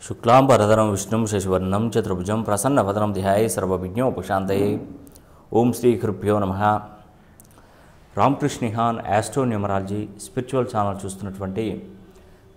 Shuklambaradharam Vishnum Sheshwarnam Chatrabhujam Prasanna Vadram Dhyaye Sarvabhijno Upakshantaye Om Sri Kripyo Namaha Ramm Krish Nihan Astro Numerology Spiritual Channel Chustunnatuvanti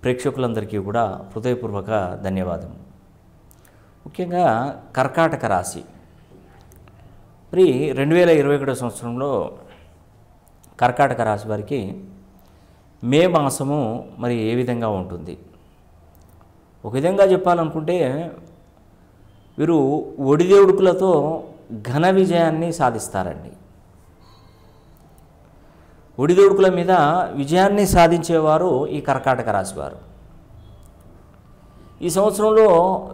Prekshakulandariki Kuda Hridayapurvaka Dhanyavadam Mukyanga Karkataka Rasi మరి 2021 సంవత్సరంలో కర్కాటక రాశి వారికి మే మాసము మరి ఏ విధంగా ఉంటుంది? ఒక విధంగా చెప్పాలనుకుంటే వీరు ఒడిదేవుడుకులతో ఘన విజయాన్ని సాధిస్తారండి. ఒడిదేవుడుకుల మీద విజయాన్ని సాధించేవారు ఈ కర్కాటక రాశి వారు. ఈ సంవత్సరంలో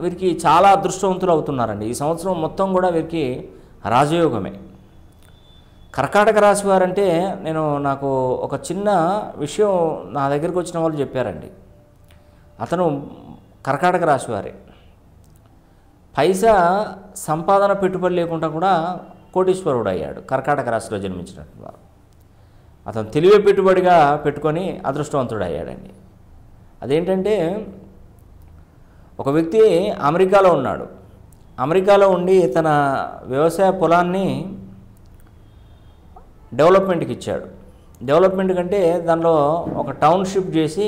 వీరికి చాలా అదృష్టవంతులు అవుతున్నారండి. ఈ సంవత్సరం మొత్తం కూడా వీరికి రాజయోగమే. కర్కాటక రాశి వారంటే నాకు ఒక చిన్న విషయం నా దగ్గరికి వచ్చిన వాళ్ళు చెప్పారండి. అతను కర్కాటక రాశి వారే, పైసా సంపాదన పెట్టుబడి లేకుండా కూడా కోటీశ్వరుడు అయ్యాడు. కర్కాటక రాశిలో జన్మించినట్టు వారు అతను తెలివే పెట్టుబడిగా పెట్టుకొని అదృష్టవంతుడు అయ్యాడండి. అదేంటంటే, ఒక వ్యక్తి అమెరికాలో ఉన్నాడు. అమెరికాలో ఉండి తన వ్యవసాయ పొలాన్ని డెవలప్మెంట్కి ఇచ్చాడు. డెవలప్మెంట్ కంటే దానిలో ఒక టౌన్షిప్ చేసి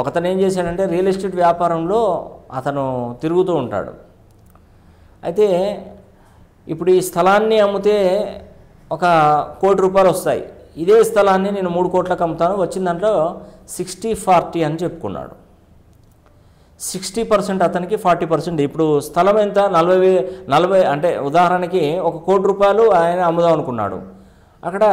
ఒకతను ఏం చేశాడంటే రియల్ ఎస్టేట్ వ్యాపారంలో అతను తిరుగుతూ ఉంటాడు. అయితే ఇప్పుడు ఈ స్థలాన్ని అమ్మితే 1 కోటి రూపాయలు వస్తాయి. ఇదే స్థలాన్ని నేను 3 కోట్లకు అమ్ముతాను, వచ్చిన దాంట్లో 60-40 అని చెప్పుకున్నాడు. 60% అతనికి, 40% ఇప్పుడు స్థలం ఎంత 40 అంటే ఉదాహరణకి 1 కోటి రూపాయలు ఆయన అమ్ముదాం అనుకున్నాడు. అక్కడ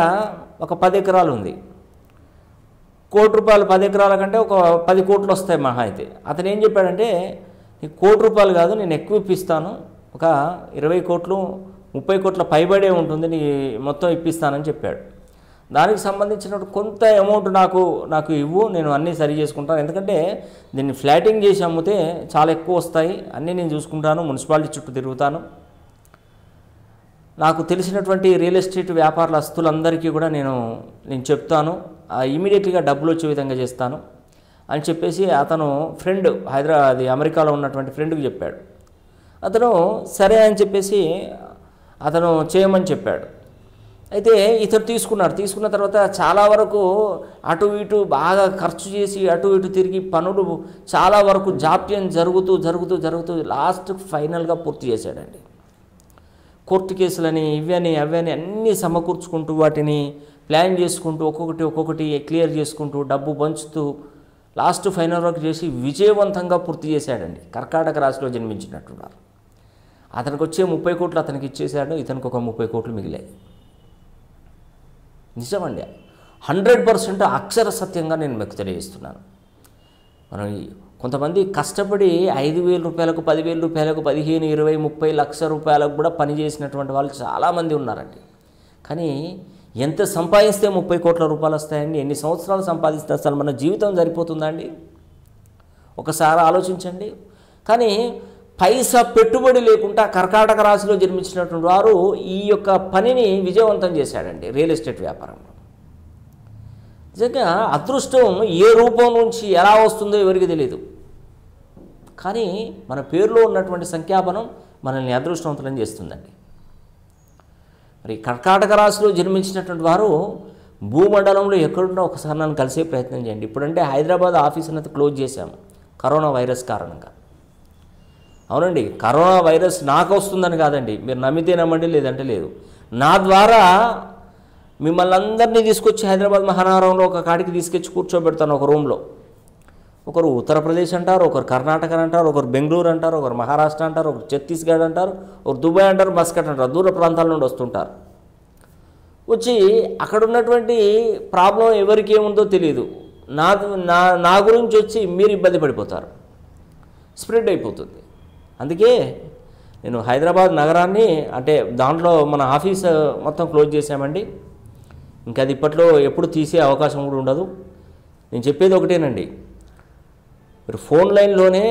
ఒక 10 ఎకరాలు ఉంది. 1 కోటి రూపాయలు 10 ఎకరాల కంటే 10 కోట్లు వస్తాయి మహా అయితే. అతను ఏం చెప్పాడంటే, నీకు 1 కోటి రూపాయలు కాదు, నేను ఎక్కువ ఇప్పిస్తాను, 20 కోట్లు 30 కోట్ల పైబడే ఉంటుంది, నీ మొత్తం ఇప్పిస్తానని చెప్పాడు. దానికి సంబంధించిన కొంత అమౌంట్ నాకు ఇవ్వు, నేను అన్నీ సరి చేసుకుంటాను, ఎందుకంటే దీన్ని ఫ్లాటింగ్ చేసి అమ్మితే చాలా ఎక్కువ వస్తాయి, అన్నీ నేను చూసుకుంటాను, మున్సిపాలిటీ చుట్టూ తిరుగుతాను, నాకు తెలిసినటువంటి రియల్ ఎస్టేట్ వ్యాపారుల అస్తులందరికీ కూడా నేను చెప్తాను, ఇమీడియట్గా డబ్బులు వచ్చే విధంగా చేస్తాను అని చెప్పేసి అతను ఫ్రెండ్ హైదరాబాద్ అమెరికాలో ఉన్నటువంటి ఫ్రెండ్కి చెప్పాడు. అతను సరే అని చెప్పేసి అతను చేయమని చెప్పాడు. అయితే ఇతడు తీసుకున్న తర్వాత చాలా వరకు అటు ఇటు బాగా ఖర్చు చేసి అటు ఇటు తిరిగి పనులు చాలా వరకు జాప్యం జరుగుతూ లాస్ట్ ఫైనల్గా పూర్తి చేశాడండి. కోర్టు కేసులని అవని అన్నీ సమకూర్చుకుంటూ వాటిని ప్లాన్ చేసుకుంటూ ఒక్కొక్కటి క్లియర్ చేసుకుంటూ డబ్బు పంచుతూ లాస్ట్ ఫైనల్ వరకు చేసి విజయవంతంగా పూర్తి చేశాడండి. కర్కాటక రాశిలో జన్మించినట్టున్నారు. అతనికి వచ్చే 30 కోట్లు అతనికి ఇచ్చేశాడు. ఇతనికి 30 కోట్లు మిగిలాయి. నిజమండి, 100% అక్షర సత్యంగా నేను మీకు తెలియజేస్తున్నాను. మనం కొంతమంది కష్టపడి 5,000 రూపాయలకు 10,000 రూపాయలకు 15, 20, 30 లక్షల రూపాయలకు కూడా పనిచేసినటువంటి వాళ్ళు చాలామంది ఉన్నారండి. కానీ ఎంత సంపాదిస్తే 30 కోట్ల రూపాయలు వస్తాయండి? ఎన్ని సంవత్సరాలు సంపాదిస్తే అసలు మన జీవితం సరిపోతుందండి? ఒకసారి ఆలోచించండి. కానీ పైసా పెట్టుబడి లేకుండా కర్కాటక రాశిలో జన్మించినటువంటి వారు ఈ యొక్క పనిని విజయవంతం చేశాడండి. రియల్ ఎస్టేట్ వ్యాపారంలో నిజంగా అదృష్టం ఏ రూపం నుంచి ఎలా వస్తుందో ఎవరికి తెలియదు. కానీ మన పేరులో ఉన్నటువంటి సంఖ్యాపనం మనల్ని అదృష్టవంతులం చేస్తుందండి. మరి కర్కాటక రాశిలో జన్మించినటువంటి వారు భూమండలంలో ఎక్కడున్నా ఒకసారి నన్ను కలిసే ప్రయత్నం చేయండి. ఇప్పుడంటే హైదరాబాద్ ఆఫీస్ అనేది క్లోజ్ చేశాము కరోనా వైరస్ కారణంగా. అవునండి, కరోనా వైరస్ నాకు వస్తుందని కాదండి, మీరు నమ్మితే నమ్మండి, లేదంటే లేదు. నా ద్వారా మిమ్మల్ని అందరినీ తీసుకొచ్చి హైదరాబాద్ మహానగరంలో ఒక కాడికి తీసుకొచ్చి కూర్చోబెడతాను ఒక రూమ్లో. ఒకరు ఉత్తరప్రదేశ్ అంటారు, ఒకరు కర్ణాటక అంటారు, ఒకరు బెంగళూరు అంటారు, ఒకరు మహారాష్ట్ర అంటారు, ఒకరు ఛత్తీస్గఢ్ అంటారు, ఒకరు దుబాయ్ అంటారు, మస్కట్ అంటారు, దూర ప్రాంతాల నుండి వస్తుంటారు. వచ్చి అక్కడ ఉన్నటువంటి ప్రాబ్లం ఎవరికి ఏముందో తెలియదు. నా గురించి వచ్చి మీరు ఇబ్బంది పడిపోతారు, స్ప్రెడ్ అయిపోతుంది. అందుకే నేను హైదరాబాద్ నగరాన్ని అంటే దాంట్లో మన ఆఫీస్ మొత్తం క్లోజ్ చేశామండి. ఇంకా అది ఇప్పట్లో ఎప్పుడు తీసే అవకాశం కూడా ఉండదు. నేను చెప్పేది ఒకటేనండి, మీరు ఫోన్ లైన్లోనే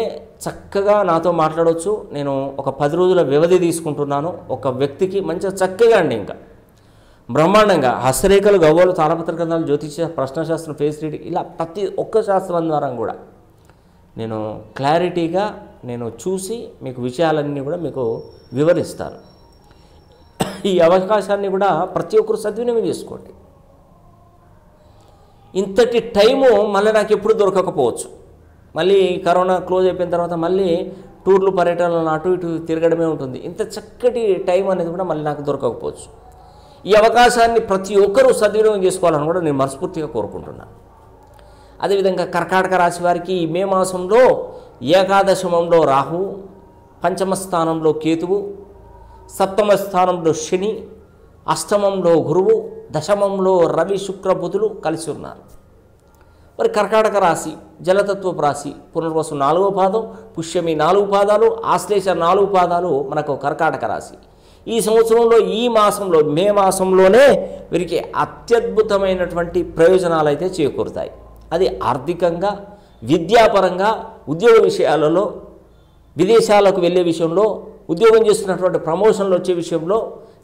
చక్కగా నాతో మాట్లాడవచ్చు. నేను ఒక 10 రోజుల వ్యవధి తీసుకుంటున్నాను ఒక వ్యక్తికి. మంచిగా చక్కగా అండి, ఇంకా బ్రహ్మాండంగా హస్తరేఖలు, గవ్వలు, తాళపత్ర గ్రంథాలు, జ్యోతిష, ప్రశ్నశాస్త్రం, ఫేస్ రీడింగ్, ఇలా ప్రతి ఒక్క శాస్త్రం ద్వారా కూడా నేను క్లారిటీగా నేను చూసి మీకు విషయాలన్నీ కూడా మీకు వివరిస్తాను. ఈ అవకాశాన్ని కూడా ప్రతి ఒక్కరు సద్వినియోగం చేసుకోండి. ఇంతటి టైము మళ్ళీ నాకు ఎప్పుడు దొరకకపోవచ్చు. మళ్ళీ కరోనా క్లోజ్ అయిపోయిన తర్వాత మళ్ళీ టూర్లు పర్యటనలు అటు ఇటు తిరగడమే ఉంటుంది. ఇంత చక్కటి టైం అనేది కూడా మళ్ళీ నాకు దొరకకపోవచ్చు. ఈ అవకాశాన్ని ప్రతి ఒక్కరూ సద్వినియోగం చేసుకోవాలని కూడా నేను మనస్ఫూర్తిగా కోరుకుంటున్నాను. అదేవిధంగా కర్కాటక రాశి వారికి ఈ మే మాసంలో ఏకాదశమంలో రాహు, పంచమ స్థానంలో కేతువు, సప్తమ స్థానంలో శని, అష్టమంలో గురువు, దశమంలో రవి, శుక్ర, బుధులు కలిసి ఉన్నారు. మరి కర్కాటక రాశి జలతత్వపు రాశి, పునర్వసు 4వ పాదం, పుష్యమి 4 పాదాలు, ఆశ్లేష 4 పాదాలు మనకు కర్కాటక రాశి. ఈ సంవత్సరంలో ఈ మాసంలో మే మాసంలోనే వీరికి అత్యద్భుతమైనటువంటి ప్రయోజనాలు అయితే చేకూరుతాయి. అది ఆర్థికంగా, విద్యాపరంగా, ఉద్యోగ విషయాలలో, విదేశాలకు వెళ్ళే విషయంలో, ఉద్యోగం చేస్తున్నటువంటి ప్రమోషన్లు వచ్చే విషయంలో,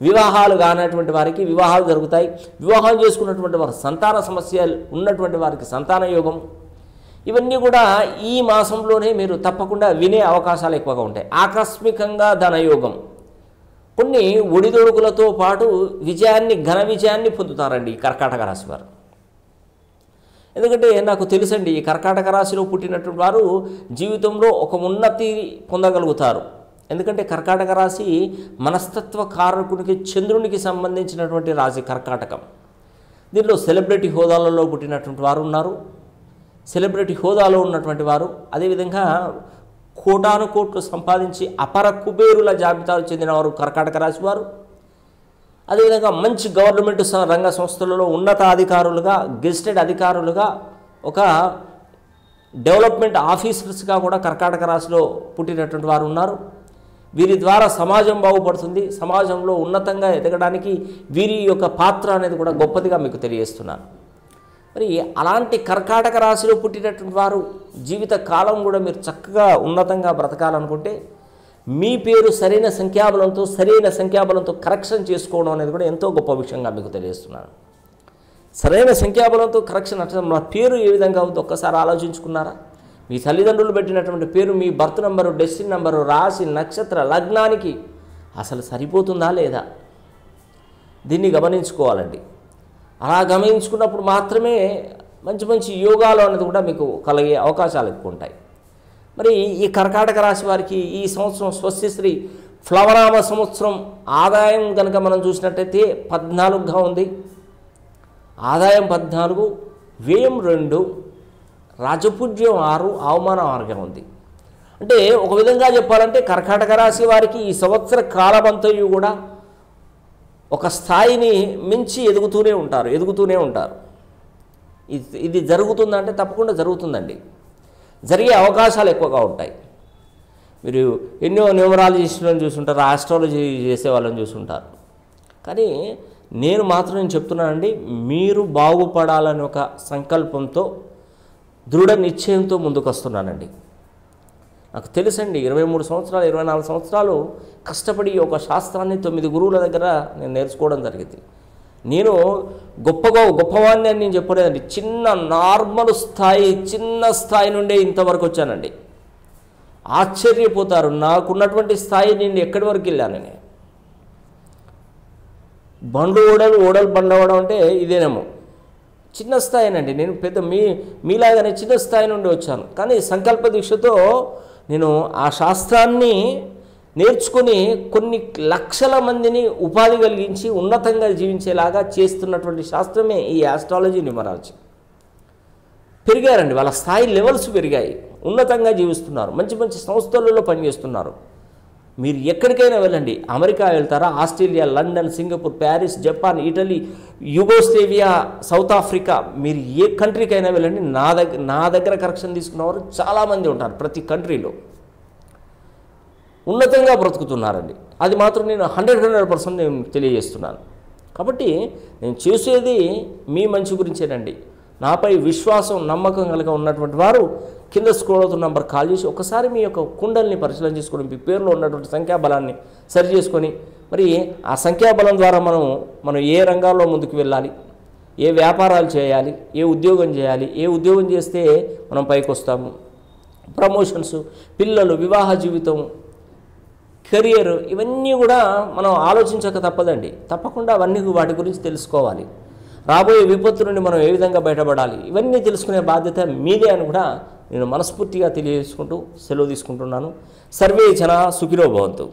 వివాహాలు కానటువంటి వారికి వివాహాలు జరుగుతాయి. వివాహం చేసుకున్నటువంటి వారు సంతాన సమస్యలు ఉన్నటువంటి వారికి సంతాన యోగం, ఇవన్నీ కూడా ఈ మాసంలోనే మీరు తప్పకుండా వినే అవకాశాలు ఎక్కువగా ఉంటాయి. ఆకస్మికంగా ధనయోగం, కొన్ని ఒడిదొడుకులతో పాటు విజయాన్ని, ఘన విజయాన్ని పొందుతారండి ఈ కర్కాటక రాశి వారు. ఎందుకంటే నాకు తెలుసండి, ఈ కర్కాటక రాశిలో పుట్టినటువంటి వారు జీవితంలో ఒక ఉన్నతి పొందగలుగుతారు. ఎందుకంటే కర్కాటక రాశి మనస్తత్వ కారకునికి, చంద్రునికి సంబంధించినటువంటి రాశి కర్కాటకం. దీనిలో సెలబ్రిటీ హోదాలలో పుట్టినటువంటి వారు ఉన్నారు, సెలబ్రిటీ హోదాలో ఉన్నటువంటి వారు, అదేవిధంగా కోటాను కోట్లు సంపాదించి అపర కుబేరుల జాబితాకు చెందినవారు కర్కాటక రాశి వారు. అదేవిధంగా మంచి గవర్నమెంట్ రంగ సంస్థలలో ఉన్నత అధికారులుగా, గెజిటెడ్ అధికారులుగా, ఒక డెవలప్మెంట్ ఆఫీసర్స్గా కూడా కర్కాటక రాశిలో పుట్టినటువంటి వారు ఉన్నారు. వీరి ద్వారా సమాజం బాగుపడుతుంది. సమాజంలో ఉన్నతంగా ఎదగడానికి వీరి యొక్క పాత్ర అనేది కూడా గొప్పదిగా మీకు తెలియజేస్తున్నాను. మరి అలాంటి కర్కాటక రాశిలో పుట్టినటువంటి వారు జీవిత కాలం కూడా మీరు చక్కగా ఉన్నతంగా బ్రతకాలనుకుంటే మీ పేరు సరైన సంఖ్యాబలంతో, కరెక్షన్ చేసుకోవడం అనేది కూడా ఎంతో గొప్ప విషయంగా మీకు తెలియజేస్తున్నాను. సరైన సంఖ్యాబలంతో కరెక్షన్ అంటే మన పేరు ఏ విధంగా అవుతుందో ఒక్కసారి ఆలోచించుకున్నారా? మీ తల్లిదండ్రులు పెట్టినటువంటి పేరు, మీ బర్త్ నెంబరు, డెస్టిన్ నెంబరు, రాశి, నక్షత్ర, లగ్నానికి అసలు సరిపోతుందా లేదా? దీన్ని గమనించుకోవాలండి. అలా గమనించుకున్నప్పుడు మాత్రమే మంచి మంచి యోగాలు అనేది కూడా మీకు కలిగే అవకాశాలు ఎక్కువ ఉంటాయి. మరి ఈ కర్కాటక రాశి వారికి ఈ సంవత్సరం స్వస్తిశ్రీ ఫ్లవరామ సంవత్సరం ఆదాయం కనుక మనం చూసినట్టయితే 14గా ఉంది. ఆదాయం 14, వ్యయం 2, రాజపూజ్యం 6, అవమానం 6గా ఉంది. అంటే ఒక విధంగా చెప్పాలంటే కర్కాటక రాశి వారికి ఈ సంవత్సర కాలమంతయు కూడా ఒక స్థాయిని మించి ఎదుగుతూనే ఉంటారు. ఇది జరుగుతుందంటే తప్పకుండా జరుగుతుందండి. జరిగే అవకాశాలు ఎక్కువగా ఉంటాయి. మీరు ఎన్నో న్యూమరాలజిస్టులను చూసుంటారు, ఆస్ట్రాలజీ చేసేవాళ్ళని చూసుంటారు. కానీ నేను మాత్రం చెప్తున్నానండి, మీరు బాగుపడాలని ఒక సంకల్పంతో, దృఢ నిశ్చయంతో ముందుకు వస్తున్నానండి. నాకు తెలుసండి, 23 సంవత్సరాలు, 24 సంవత్సరాలు కష్టపడి ఒక శాస్త్రాన్ని 9 గురువుల దగ్గర నేను నేర్చుకోవడం జరిగింది. నేను గొప్పవాడిని అని నేను చెప్పలేదండి. చిన్న నార్మల్ స్థాయి, నుండే ఇంతవరకు వచ్చానండి. ఆశ్చర్యపోతారు, నాకున్నటువంటి స్థాయి నేను ఎక్కడి వరకు వెళ్ళానని. బండ్లు ఓడలు బండవడం అంటే ఇదేనేమో. చిన్న స్థాయినండి నేను, పెద్ద మీలాగానే చిన్న స్థాయి నుండి వచ్చాను. కానీ సంకల్ప దీక్షతో నేను ఆ శాస్త్రాన్ని నేర్చుకుని కొన్ని లక్షల మందిని ఉపాధి కలిగించి ఉన్నతంగా జీవించేలాగా చేస్తున్నటువంటి శాస్త్రమే ఈ ఆస్ట్రాలజీ, న్యూమరాలజీ. పెరిగారండి, వాళ్ళ స్థాయి లెవెల్స్ పెరిగాయి, ఉన్నతంగా జీవిస్తున్నారు, మంచి మంచి సంస్థలలో పనిచేస్తున్నారు. మీరు ఎక్కడికైనా వెళ్ళండి, అమెరికా వెళ్తారా, Australia, London, Singapore, Paris, Japan, Italy, Yugoslavia, South Africa, మీరు ఏ కంట్రీకైనా వెళ్ళండి. నా దగ్గర కరెక్షన్ తీసుకున్నవారు చాలామంది ఉంటారు. ప్రతి కంట్రీలో ఉన్నతంగా బ్రతుకుతున్నారండి. అది మాత్రం నేను 100% నేను తెలియజేస్తున్నాను. కాబట్టి నేను చేసేది మీ మంచి గురించేనండి. నాపై విశ్వాసం, నమ్మకం కలిగి ఉన్నటువంటి వారు కింద స్క్రోల్ అవుతున్న నంబర్ కాల్ చేసి ఒకసారి మీ యొక్క కుండల్ని పరిశీలన చేసుకొని, మీ పేరులో ఉన్నటువంటి సంఖ్యాబలాన్ని సరి చేసుకొని, మరి ఆ సంఖ్యాబలం ద్వారా మనం ఏ రంగాల్లో ముందుకు వెళ్ళాలి, ఏ వ్యాపారాలు చేయాలి, ఏ ఉద్యోగం చేయాలి, ఏ ఉద్యోగం చేస్తే మనం పైకి వస్తాము, ప్రమోషన్స్, పిల్లలు, వివాహ జీవితం, కెరియర్, ఇవన్నీ కూడా మనం ఆలోచించక తప్పదండి. తప్పకుండా అవన్నీ వాటి గురించి తెలుసుకోవాలి. రాబోయే విపత్తు నుండి మనం ఏ విధంగా బయటపడాలి, ఇవన్నీ తెలుసుకునే బాధ్యత మీదే అని కూడా నేను మనస్ఫూర్తిగా తెలియజేసుకుంటూ సెలవు తీసుకుంటున్నాను. సర్వే జన సుఖినో భవంతు.